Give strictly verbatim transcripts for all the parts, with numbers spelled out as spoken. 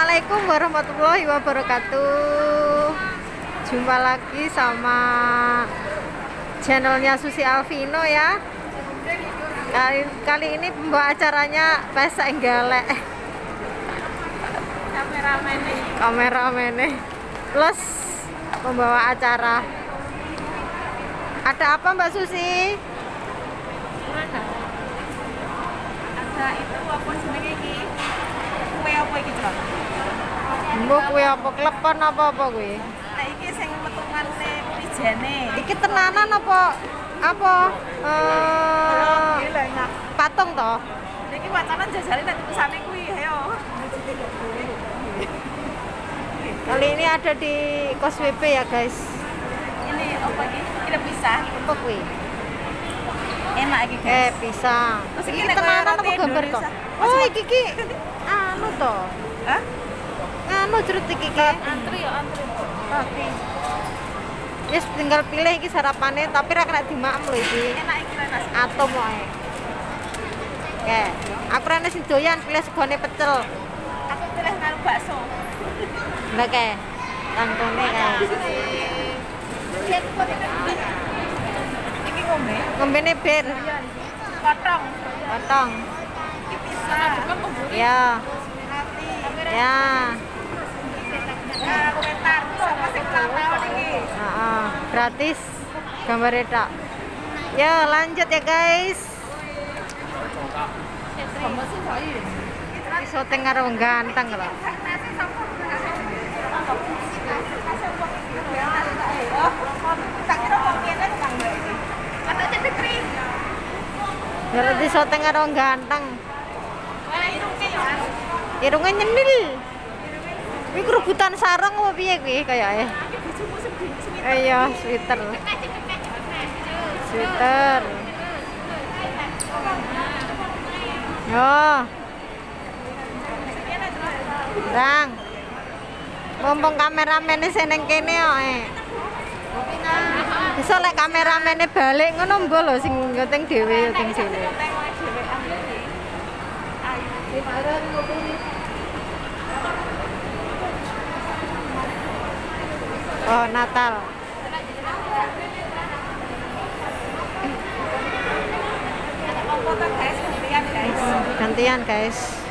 Assalamualaikum warahmatullahi wabarakatuh. Jumpa lagi sama channelnya Susi Alvino ya. Kali, kali ini pembawa acaranya Pesek Galek. Kameramene. Kameramene. Plus pembawa acara. Ada apa Mbak Susi? Mana? Ada itu apa sebenarnya ini? Kue apa iki, Cok? Mbok kue apa klepon apa-apa kuwi? Lah iki sing metungane wijene. Iki tenanan apa apa eh patung to? Iki wacana jajari nek kusane kuwi, ayo. Kali ini ada di Kos W P ya, guys. Ini apa iki? Kira pisang apa kuwi? Enak iki, guys. Eh, pisang. Terus iki tenanan apa gambar to? Oh, iki iki. Anu to? Hah? Anu jeruk iki kan antri ya antri. Oke. Wis tinggal pilih iki sarapane tapi ra kena dimaem lho iki. Enak iki lho Mas. Atom wae. Oke. Aku rene sing doyan pilih segone pecel. Aku pilih karo bakso. Oke. Kantone kae. Iki ngombe. Ngombene bir. Potong. Potong. Ya. Ya. Komentar sama sing tahun iki. Heeh, gratis gambar etak. Ya, lanjut ya, guys. Iki syuting karo ganteng lho. Berarti syuting karo ganteng. Irungnya nyendil. Ini kerubutan sarung apa piye kuwi kayake? Iya, sweater. Sweater. Yo. Bang. Mumpung kameramene sing ning kene kok e. Iso lek kameramene balik ngono mbo lho sing ngenteng dhewe teng sini. Oh, Natal. Gantian, guys.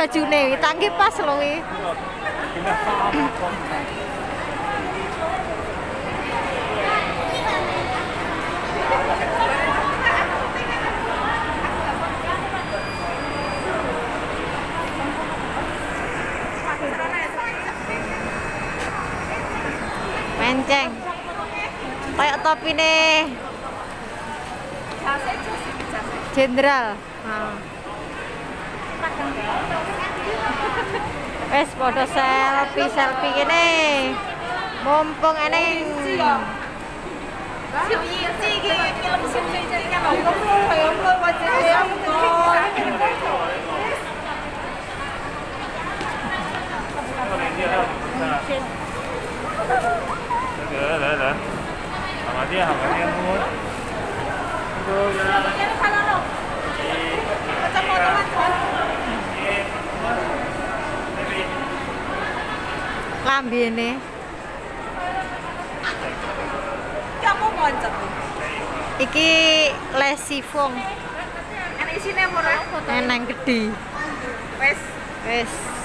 Bajune tangge pas lho iki. Menceng. Kayak topine jenderal. Nah. Wes podo selfie selfie kene. Mumpung eneng. Lambene. Kamu moncet. Iki lesifong. Enak isine murah. Enak gede. Wes, wes.